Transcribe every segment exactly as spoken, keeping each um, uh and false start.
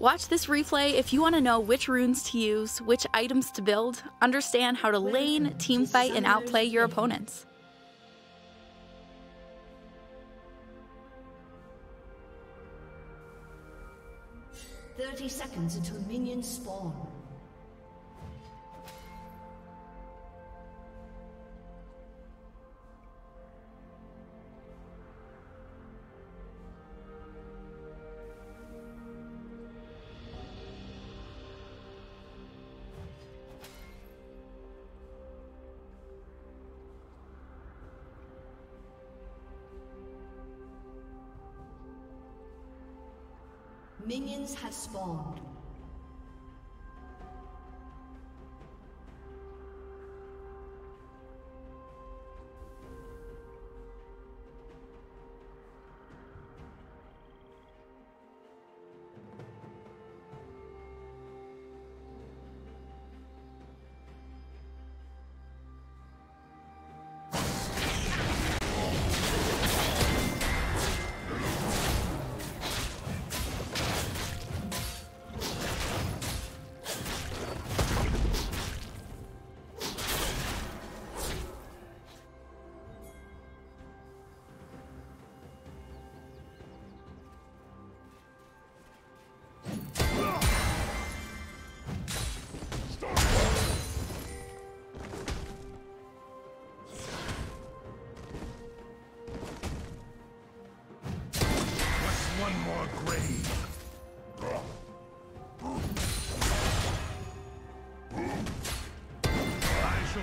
Watch this replay if you want to know which runes to use, which items to build, understand how to lane, teamfight, and outplay your opponents. thirty seconds until minions spawn. Minions have spawned.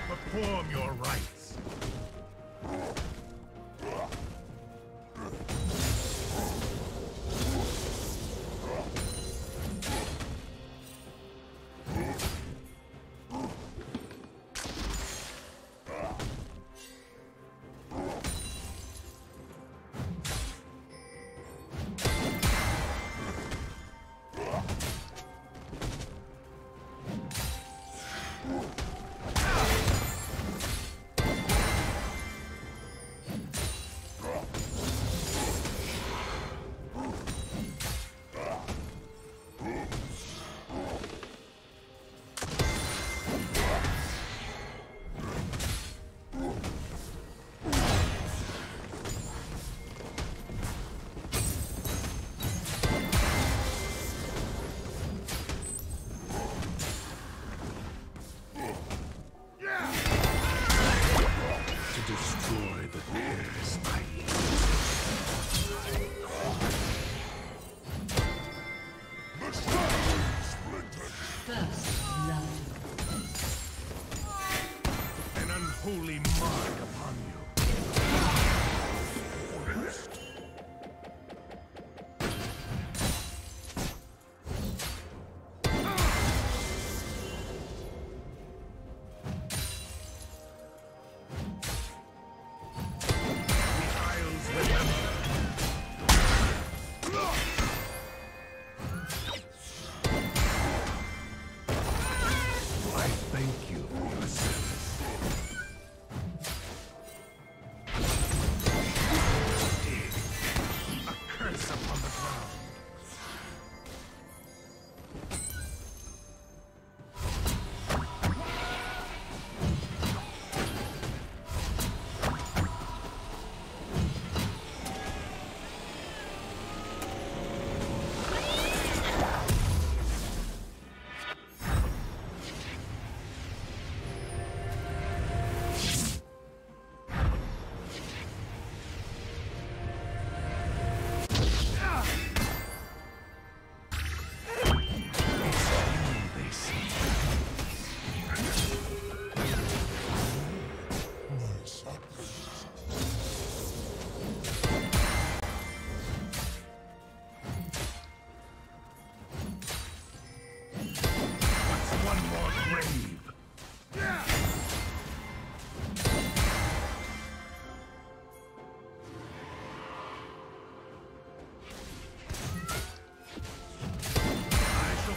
Perform your rights. Holy mark upon you. Rest.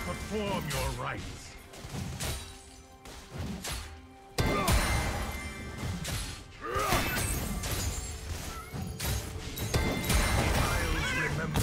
Perform your rights. I'll remember.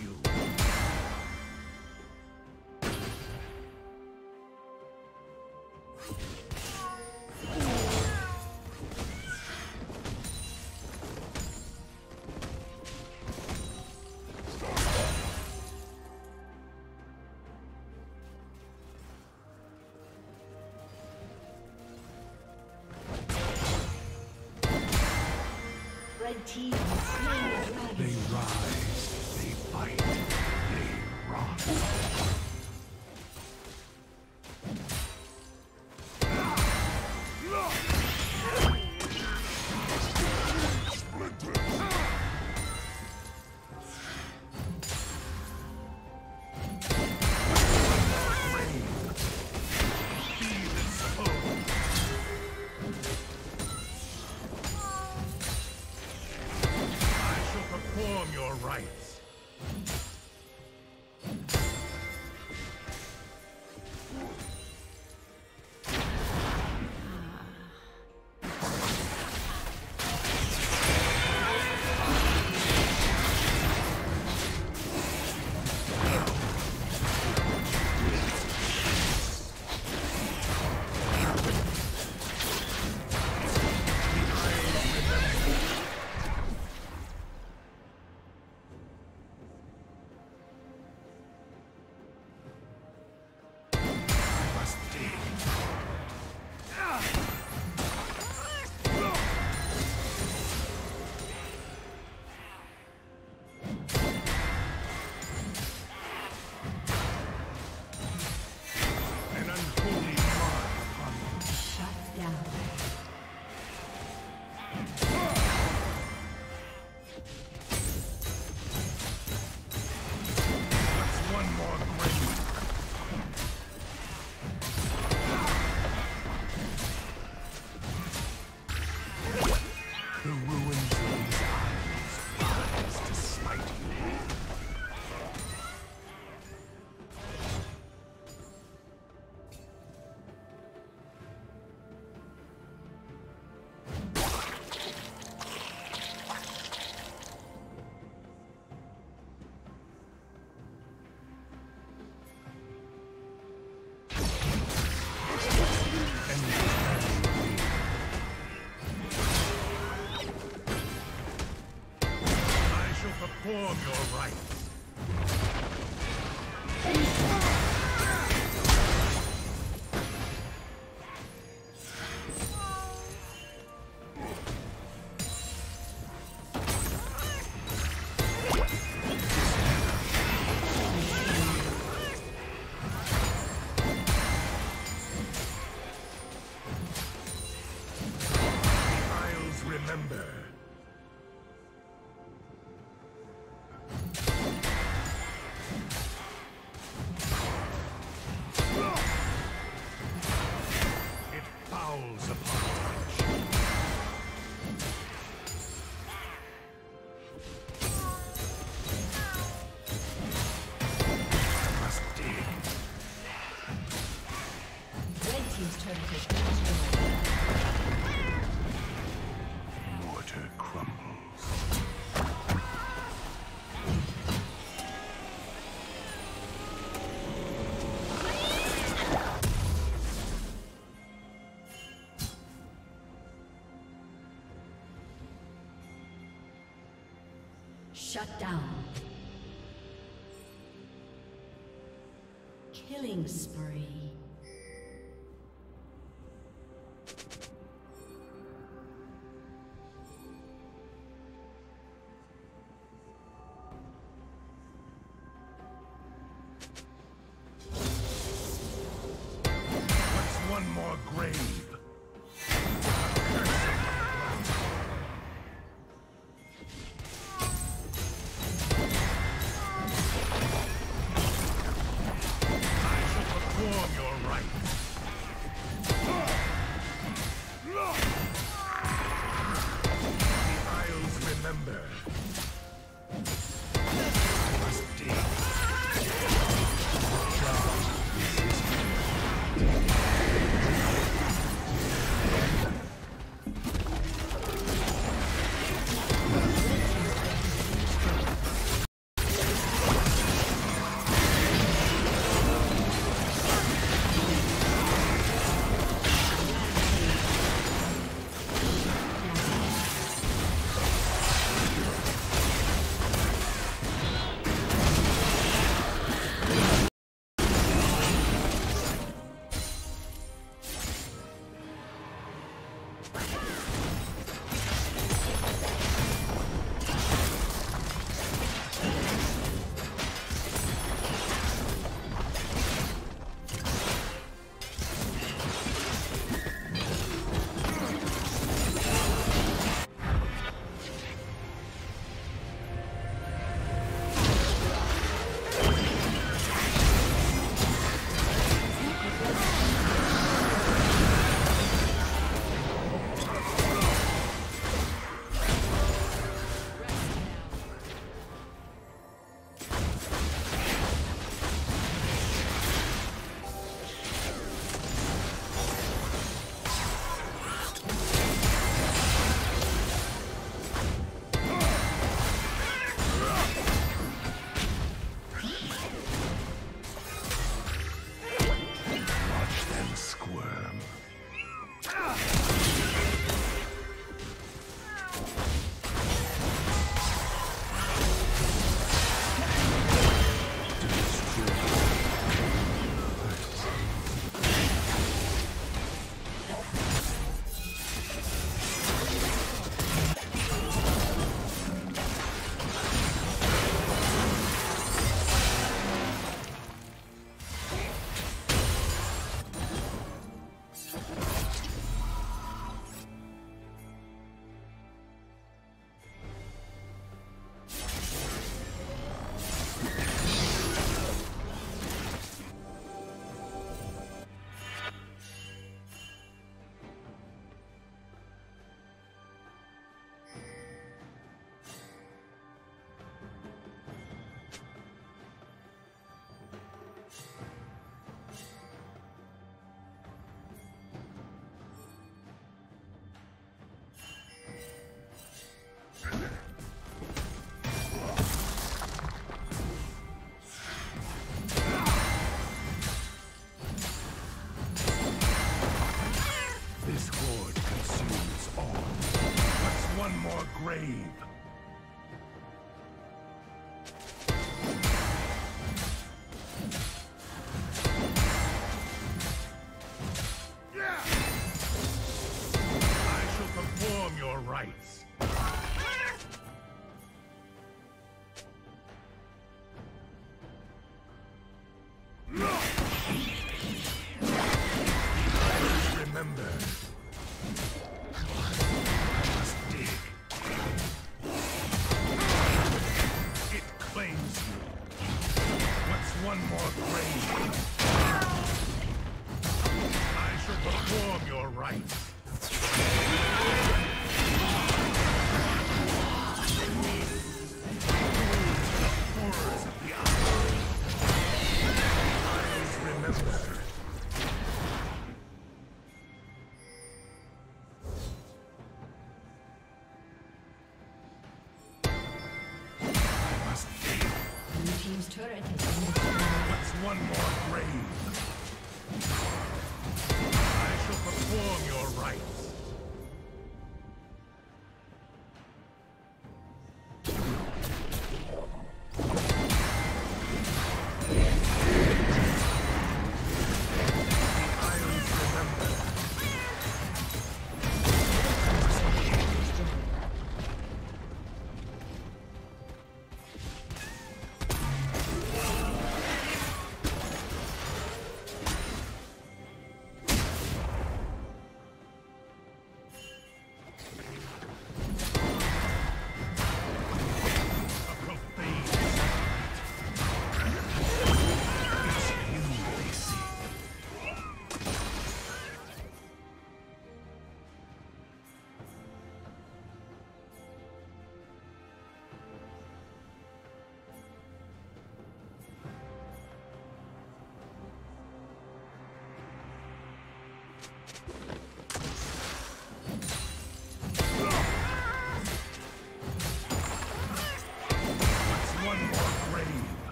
You. Red team slain the dragon. They rise. Fight. They rock. Perform your rights. Shut down. Killing spree.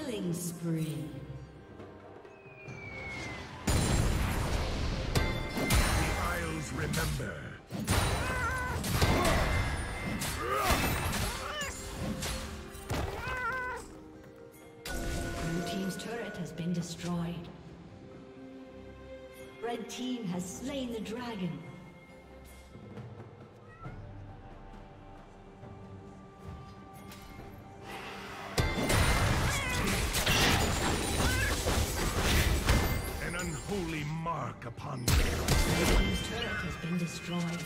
Killing spree. Isles remember. Blue team's turret has been destroyed. Red team has slain the dragon. Holy mark upon me. The enemy's turret has been destroyed.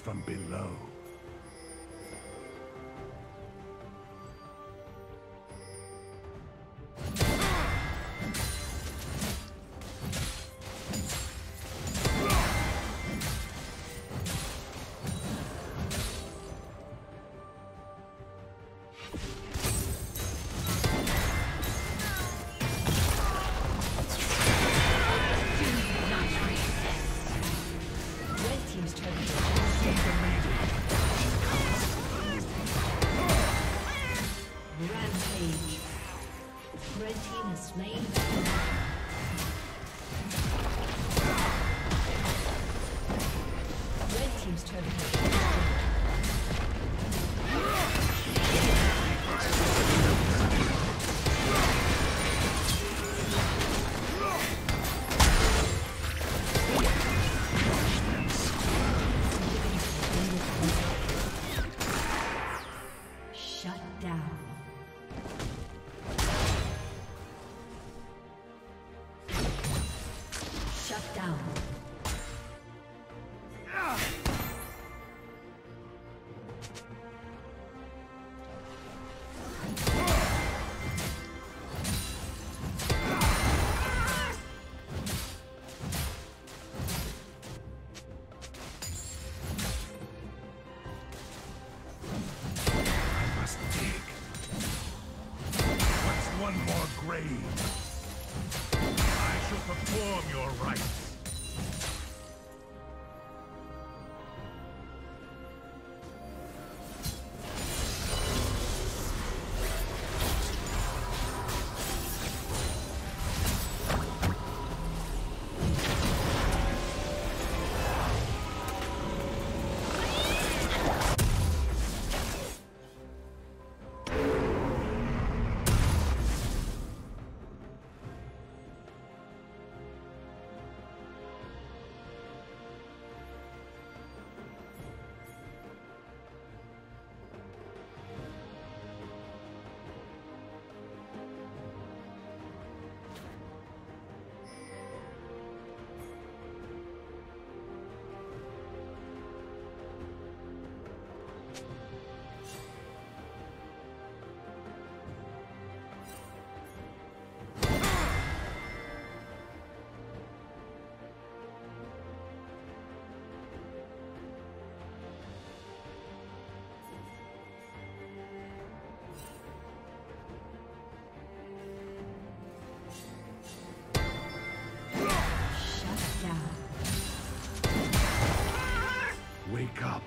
from below. Wake up.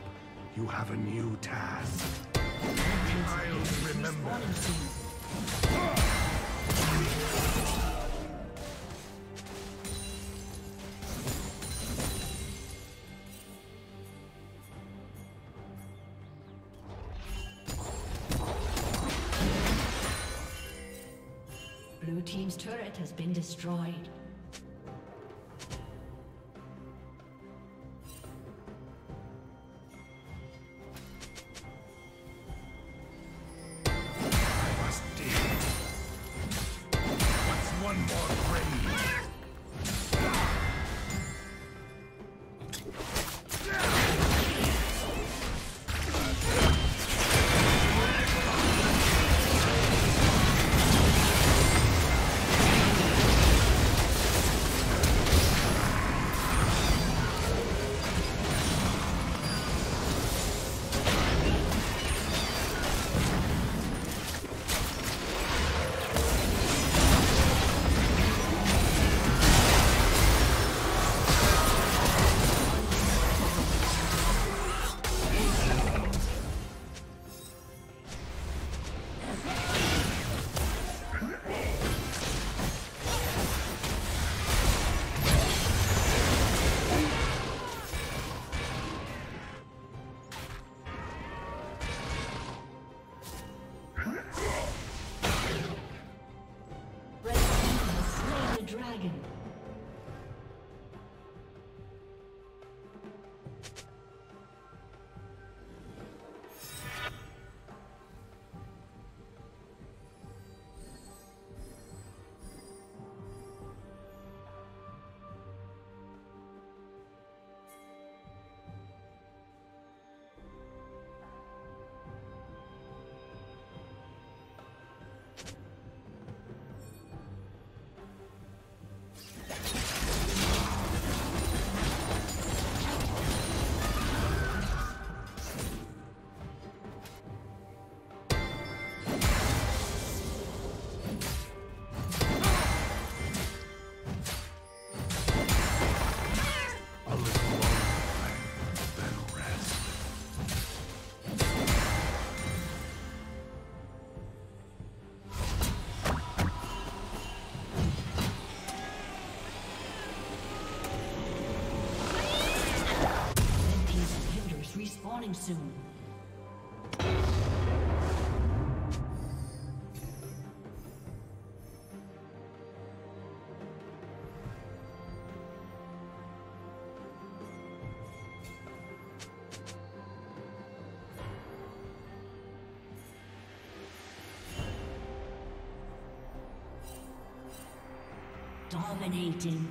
You have a new task. Child, remember. Blue team's turret has been destroyed. coming soon. Dominating.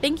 Thank